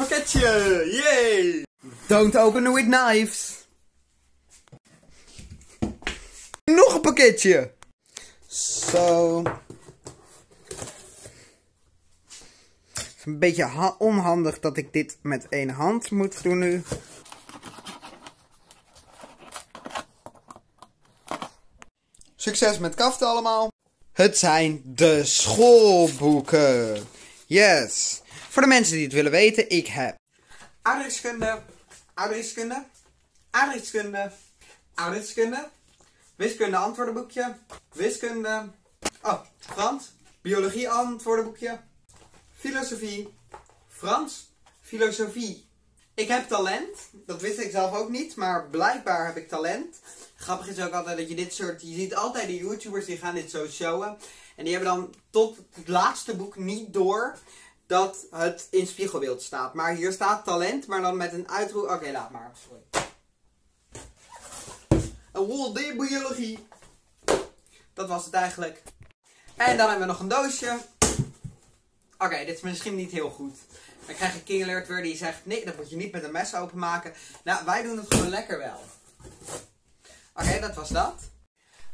Pakketje! Yay! Don't open it with knives! Nog een pakketje! Zo. Het is een beetje onhandig dat ik dit met één hand moet doen nu. Succes met kaften allemaal! Het zijn de schoolboeken. Yes! Voor de mensen die het willen weten, ik heb aardrijkskunde, aardrijkskunde, aardrijkskunde, aardrijkskunde, wiskunde antwoordenboekje, wiskunde, Frans, biologie antwoordenboekje, filosofie, Frans, filosofie. Ik heb talent, dat wist ik zelf ook niet, maar blijkbaar heb ik talent. Grappig is ook altijd dat je dit soort, je ziet altijd de YouTubers die gaan dit zo showen. En die hebben dan tot het laatste boek niet door dat het in spiegelbeeld staat. Maar hier staat talent, maar dan met een uitroep. Oké, laat maar. Sorry. Een wool de biologie. Dat was het eigenlijk. En dan hebben we nog een doosje. Oké, dit is misschien niet heel goed. Dan krijg ik King Alert weer die zegt, nee, dat moet je niet met een mes openmaken. Nou, wij doen het gewoon lekker wel. Oké, dat was dat.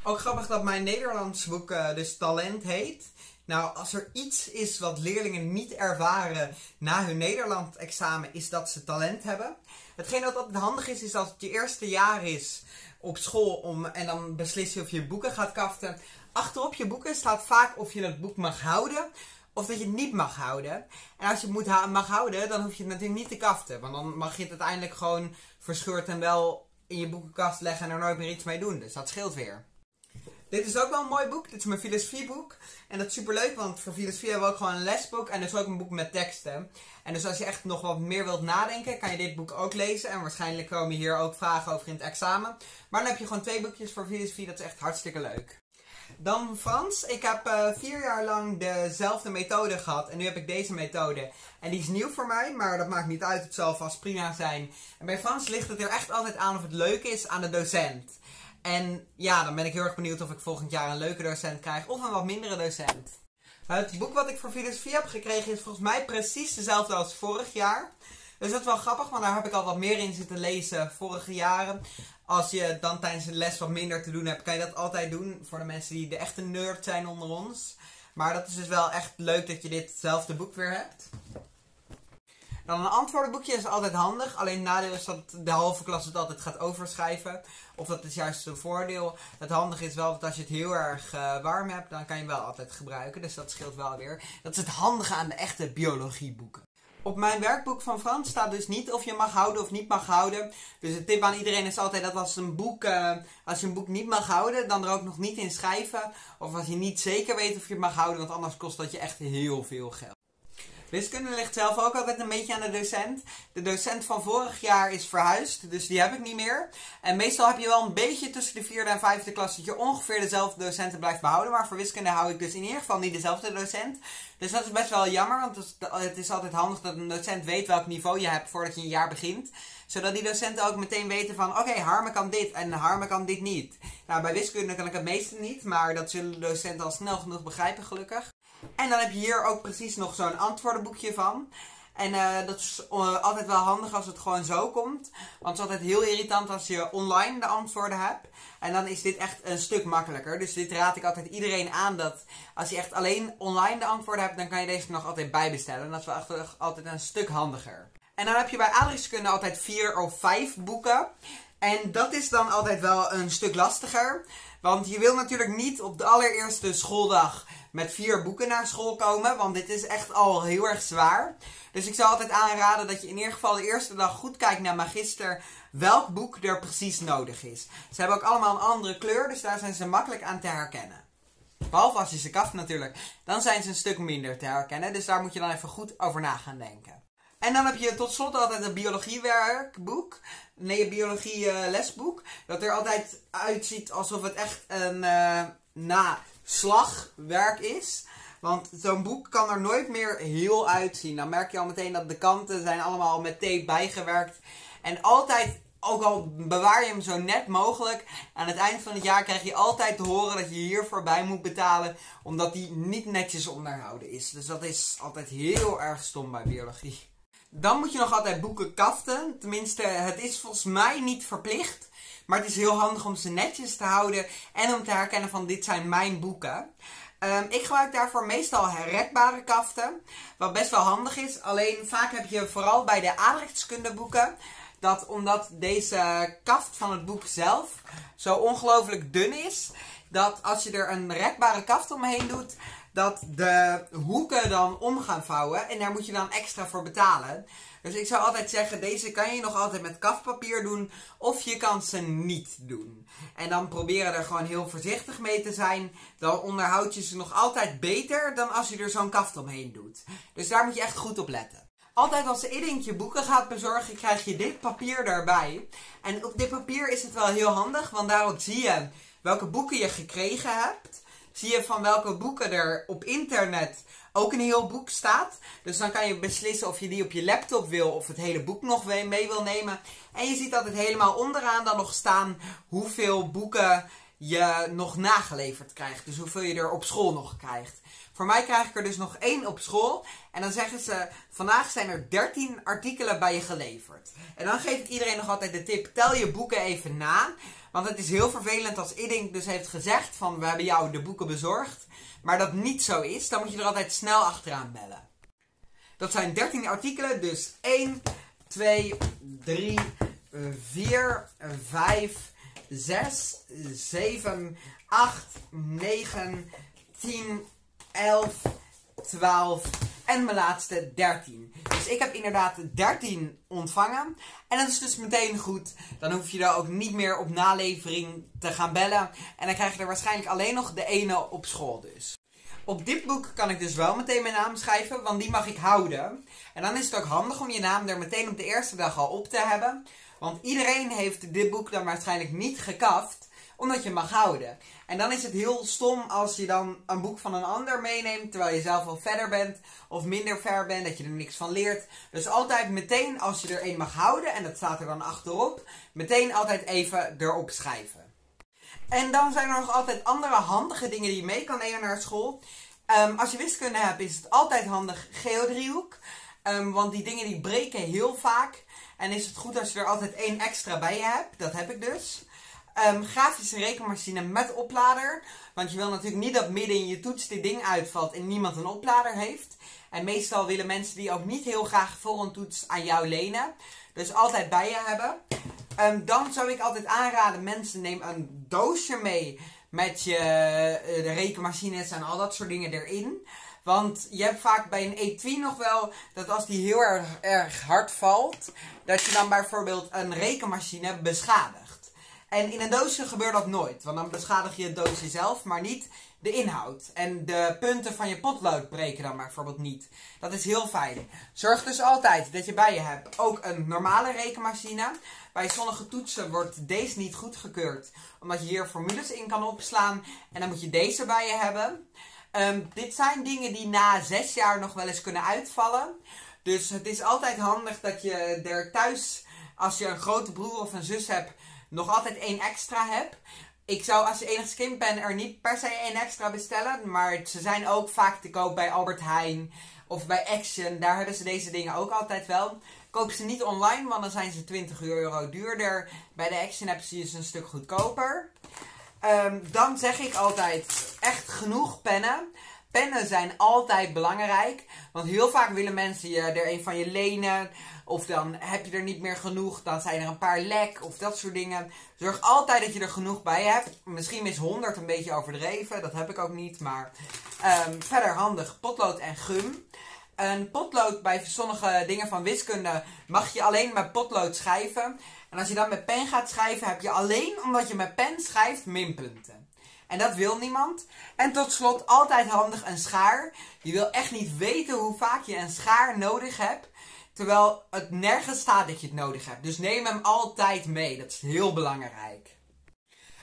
Ook grappig dat mijn Nederlands boek dus talent heet. Nou, als er iets is wat leerlingen niet ervaren na hun Nederland-examen, is dat ze talent hebben. Hetgeen dat altijd handig is, is als het je eerste jaar is op school en dan beslis je of je boeken gaat kaften. Achterop je boeken staat vaak of je het boek mag houden of dat je het niet mag houden. En als je het mag houden, dan hoef je het natuurlijk niet te kaften. Want dan mag je het uiteindelijk gewoon verscheurd en wel in je boekenkast leggen en er nooit meer iets mee doen. Dus dat scheelt weer. Dit is ook wel een mooi boek. Dit is mijn filosofieboek. En dat is super leuk, want voor filosofie hebben we ook gewoon een lesboek. En dus ook een boek met teksten. En dus als je echt nog wat meer wilt nadenken, kan je dit boek ook lezen. En waarschijnlijk komen hier ook vragen over in het examen. Maar dan heb je gewoon twee boekjes voor filosofie. Dat is echt hartstikke leuk. Dan Frans. Ik heb 4 jaar lang dezelfde methode gehad. En nu heb ik deze methode. En die is nieuw voor mij, maar dat maakt niet uit. Het zal vast prima zijn. En bij Frans ligt het er echt altijd aan of het leuk is aan de docent. En ja, dan ben ik heel erg benieuwd of ik volgend jaar een leuke docent krijg of een wat mindere docent. Het boek wat ik voor filosofie heb gekregen is volgens mij precies dezelfde als vorig jaar. Dus dat is wel grappig, want daar heb ik al wat meer in zitten lezen vorige jaren. Als je dan tijdens de les wat minder te doen hebt, kan je dat altijd doen voor de mensen die de echte nerd zijn onder ons. Maar dat is dus wel echt leuk dat je ditzelfde boek weer hebt. Dan een antwoordenboekje is altijd handig. Alleen het nadeel is dat de halve klas het altijd gaat overschrijven. Of dat is juist een voordeel. Het handige is wel dat als je het heel erg warm hebt, dan kan je hem wel altijd gebruiken. Dus dat scheelt wel weer. Dat is het handige aan de echte biologieboeken. Op mijn werkboek van Frans staat dus niet of je mag houden of niet mag houden. Dus de tip aan iedereen is altijd dat als je een boek niet mag houden, dan er ook nog niet in schrijven. Of als je niet zeker weet of je het mag houden, want anders kost dat je echt heel veel geld. Wiskunde ligt zelf ook altijd een beetje aan de docent. De docent van vorig jaar is verhuisd, dus die heb ik niet meer. En meestal heb je wel een beetje tussen de 4e en 5e klas dat je ongeveer dezelfde docenten blijft behouden. Maar voor wiskunde hou ik dus in ieder geval niet dezelfde docent. Dus dat is best wel jammer, want het is altijd handig dat een docent weet welk niveau je hebt voordat je een jaar begint. Zodat die docenten ook meteen weten van, oké, Harmen kan dit en Harmen kan dit niet. Nou, bij wiskunde kan ik het meeste niet, maar dat zullen de docenten al snel genoeg begrijpen, gelukkig. En dan heb je hier ook precies nog zo'n antwoordenboekje van. En dat is altijd wel handig als het gewoon zo komt. Want het is altijd heel irritant als je online de antwoorden hebt. En dan is dit echt een stuk makkelijker. Dus dit raad ik altijd iedereen aan, dat als je echt alleen online de antwoorden hebt, dan kan je deze nog altijd bijbestellen. En dat is wel echt altijd een stuk handiger. En dan heb je bij aardrijkskunde altijd 4 of 5 boeken. En dat is dan altijd wel een stuk lastiger. Want je wil natuurlijk niet op de allereerste schooldag met 4 boeken naar school komen, want dit is echt al heel erg zwaar. Dus ik zou altijd aanraden dat je in ieder geval de eerste dag goed kijkt naar magister welk boek er precies nodig is. Ze hebben ook allemaal een andere kleur, dus daar zijn ze makkelijk aan te herkennen. Behalve als je ze kaft natuurlijk, dan zijn ze een stuk minder te herkennen, dus daar moet je dan even goed over na gaan denken. En dan heb je tot slot altijd een biologiewerkboek. Nee, een biologie-lesboek. Dat er altijd uitziet alsof het echt een naslagwerk is. Want zo'n boek kan er nooit meer heel uitzien. Dan merk je al meteen dat de kanten zijn allemaal met tape bijgewerkt. En altijd, ook al bewaar je hem zo net mogelijk, aan het eind van het jaar krijg je altijd te horen dat je hiervoor bij moet betalen. Omdat die niet netjes onderhouden is. Dus dat is altijd heel erg stom bij biologie. Dan moet je nog altijd boeken kaften. Tenminste, het is volgens mij niet verplicht. Maar het is heel handig om ze netjes te houden en om te herkennen van dit zijn mijn boeken. Ik gebruik daarvoor meestal herrekbare kaften, wat best wel handig is. Alleen vaak heb je vooral bij de aardrijkskunde boeken, dat omdat deze kaft van het boek zelf zo ongelooflijk dun is, dat als je er een rekbare kaft omheen doet, dat de hoeken dan om gaan vouwen en daar moet je dan extra voor betalen. Dus ik zou altijd zeggen, deze kan je nog altijd met kaftpapier doen of je kan ze niet doen. En dan proberen er gewoon heel voorzichtig mee te zijn. Dan onderhoud je ze nog altijd beter dan als je er zo'n kaft omheen doet. Dus daar moet je echt goed op letten. Altijd als Iddink je boeken gaat bezorgen, krijg je dit papier daarbij. En op dit papier is het wel heel handig, want daarop zie je welke boeken je gekregen hebt. Zie je van welke boeken er op internet ook een heel boek staat. Dus dan kan je beslissen of je die op je laptop wil of het hele boek nog mee wil nemen. En je ziet dat het helemaal onderaan dan nog staan hoeveel boeken je nog nageleverd krijgt. Dus hoeveel je er op school nog krijgt. Voor mij krijg ik er dus nog 1 op school. En dan zeggen ze, vandaag zijn er 13 artikelen bij je geleverd. En dan geef ik iedereen nog altijd de tip, tel je boeken even na. Want het is heel vervelend als Iddink dus heeft gezegd van, we hebben jou de boeken bezorgd. Maar dat niet zo is, dan moet je er altijd snel achteraan bellen. Dat zijn 13 artikelen, dus 1, 2, 3, 4, 5, 6, 7, 8, 9, 10... 11, 12 en mijn laatste 13. Dus ik heb inderdaad 13 ontvangen. En dat is dus meteen goed. Dan hoef je daar ook niet meer op nalevering te gaan bellen. En dan krijg je er waarschijnlijk alleen nog de ene op school dus. Op dit boek kan ik dus wel meteen mijn naam schrijven, want die mag ik houden. En dan is het ook handig om je naam er meteen op de eerste dag al op te hebben. Want iedereen heeft dit boek dan waarschijnlijk niet gekaft, omdat je mag houden. En dan is het heel stom als je dan een boek van een ander meeneemt, terwijl je zelf al verder bent of minder ver bent, dat je er niks van leert. Dus altijd meteen als je er één mag houden, en dat staat er dan achterop, meteen altijd even erop schrijven. En dan zijn er nog altijd andere handige dingen die je mee kan nemen naar school. Als je wiskunde hebt is het altijd handig geodriehoek. Want die dingen die breken heel vaak. En is het goed als je er altijd 1 extra bij je hebt. Dat heb ik dus. Grafische rekenmachine met oplader. Want je wil natuurlijk niet dat midden in je toets dit ding uitvalt en niemand een oplader heeft. En meestal willen mensen die ook niet heel graag voor een toets aan jou lenen. Dus altijd bij je hebben. Dan zou ik altijd aanraden, mensen neem een doosje mee met je de rekenmachines en al dat soort dingen erin. Want je hebt vaak bij een etui nog wel dat als die heel erg hard valt, dat je dan bijvoorbeeld een rekenmachine beschadigt. En in een doosje gebeurt dat nooit, want dan beschadig je het doosje zelf, maar niet de inhoud. En de punten van je potlood breken dan bijvoorbeeld niet. Dat is heel fijn. Zorg dus altijd dat je bij je hebt ook een normale rekenmachine. Bij sommige toetsen wordt deze niet goedgekeurd, omdat je hier formules in kan opslaan en dan moet je deze bij je hebben. Dit zijn dingen die na 6 jaar nog wel eens kunnen uitvallen. Dus het is altijd handig dat je er thuis, als je een grote broer of een zus hebt, nog altijd 1 extra heb. Ik zou als je enigszins kind bent er niet per se 1 extra bestellen. Maar ze zijn ook vaak te koop bij Albert Heijn of bij Action. Daar hebben ze deze dingen ook altijd wel. Koop ze niet online, want dan zijn ze 20 euro duurder. Bij de Action hebben ze een stuk goedkoper. Dan zeg ik altijd echt genoeg pennen. Pennen zijn altijd belangrijk, want heel vaak willen mensen je er een van je lenen, of dan heb je er niet meer genoeg, dan zijn er een paar lek, of dat soort dingen. Zorg altijd dat je er genoeg bij hebt. Misschien is 100 een beetje overdreven, dat heb ik ook niet, maar verder handig, potlood en gum. Een potlood, bij sommige dingen van wiskunde mag je alleen met potlood schrijven. En als je dan met pen gaat schrijven, heb je alleen omdat je met pen schrijft minpunten. En dat wil niemand. En tot slot altijd handig een schaar. Je wil echt niet weten hoe vaak je een schaar nodig hebt, terwijl het nergens staat dat je het nodig hebt. Dus neem hem altijd mee. Dat is heel belangrijk.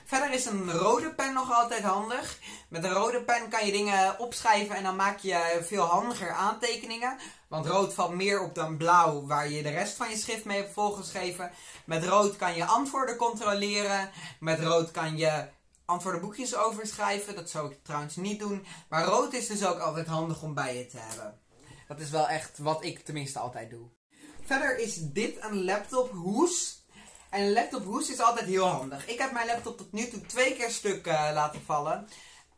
Verder is een rode pen nog altijd handig. Met een rode pen kan je dingen opschrijven en dan maak je veel handiger aantekeningen. Want rood valt meer op dan blauw, waar je de rest van je schrift mee hebt volgeschreven. Met rood kan je antwoorden controleren. Met rood kan je antwoordenboekjes overschrijven. Dat zou ik trouwens niet doen. Maar rood is dus ook altijd handig om bij je te hebben. Dat is wel echt wat ik tenminste altijd doe. Verder is dit een laptophoes. En een laptophoes is altijd heel handig. Ik heb mijn laptop tot nu toe 2 keer stuk laten vallen.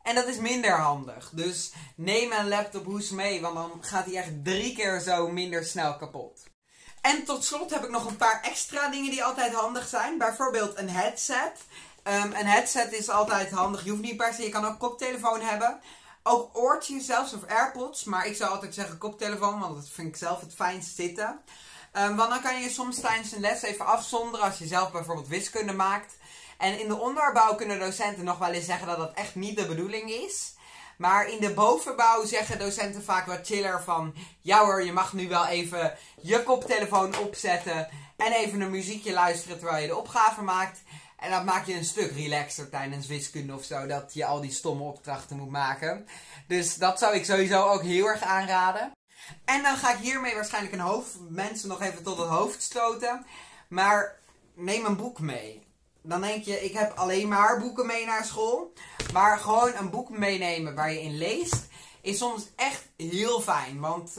En dat is minder handig. Dus neem een laptophoes mee, want dan gaat hij echt 3 keer zo minder snel kapot. En tot slot heb ik nog een paar extra dingen die altijd handig zijn. Bijvoorbeeld een headset. Een headset is altijd handig. Je hoeft niet per se, je kan ook koptelefoon hebben. Ook oortjes zelfs of AirPods. Maar ik zou altijd zeggen koptelefoon, want dat vind ik zelf het fijnst zitten. Want dan kan je soms tijdens een les even afzonderen als je zelf bijvoorbeeld wiskunde maakt. En in de onderbouw kunnen docenten nog wel eens zeggen dat dat echt niet de bedoeling is. Maar in de bovenbouw zeggen docenten vaak wat chiller van... Ja hoor, je mag nu wel even je koptelefoon opzetten en even een muziekje luisteren terwijl je de opgave maakt. En dat maak je een stuk relaxter tijdens wiskunde of zo, dat je al die stomme opdrachten moet maken. Dus dat zou ik sowieso ook heel erg aanraden. En dan ga ik hiermee waarschijnlijk een hoofd mensen nog even tot het hoofd stoten. Maar neem een boek mee. Dan denk je, ik heb alleen maar boeken mee naar school. Maar gewoon een boek meenemen waar je in leest is soms echt heel fijn. Want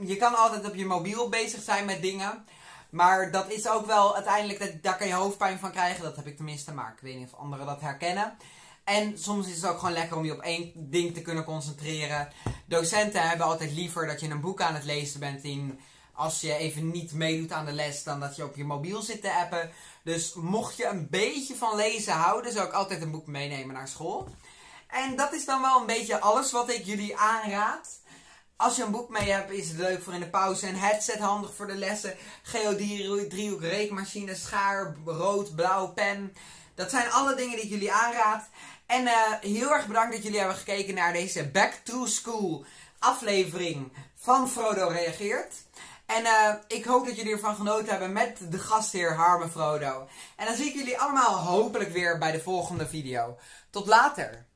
je kan altijd op je mobiel bezig zijn met dingen. Maar dat is ook wel uiteindelijk, daar kan je hoofdpijn van krijgen. Dat heb ik tenminste, maar ik weet niet of anderen dat herkennen. En soms is het ook gewoon lekker om je op één ding te kunnen concentreren. Docenten hebben altijd liever dat je een boek aan het lezen bent als je even niet meedoet aan de les, dan dat je op je mobiel zit te appen. Dus mocht je een beetje van lezen houden, zou ik altijd een boek meenemen naar school. En dat is dan wel een beetje alles wat ik jullie aanraad. Als je een boek mee hebt, is het leuk voor in de pauze. Een headset handig voor de lessen. Geodriehoek, rekenmachine, schaar, rood, blauw, pen. Dat zijn alle dingen die ik jullie aanraad. En heel erg bedankt dat jullie hebben gekeken naar deze Back to School aflevering van Frodo Reageert. En ik hoop dat jullie ervan genoten hebben met de gastheer Harmen Frodo. En dan zie ik jullie allemaal hopelijk weer bij de volgende video. Tot later!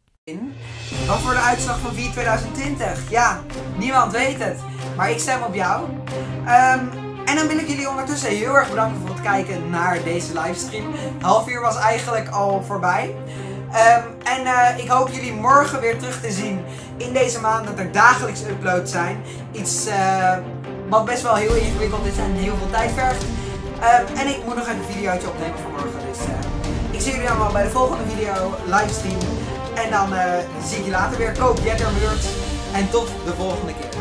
Wat voor de uitslag van Wie 2020? Ja, niemand weet het. Maar ik stem op jou. En dan wil ik jullie ondertussen heel erg bedanken voor het kijken naar deze livestream. Half uur was eigenlijk al voorbij. Ik hoop jullie morgen weer terug te zien in deze maand dat er dagelijks uploads zijn. Iets wat best wel heel ingewikkeld is en heel veel tijd vergt. En ik moet nog even een videootje opnemen voor morgen. Dus ik zie jullie allemaal bij de volgende video, livestream. En dan zie ik je later weer. Koop Jetter Merch. En tot de volgende keer.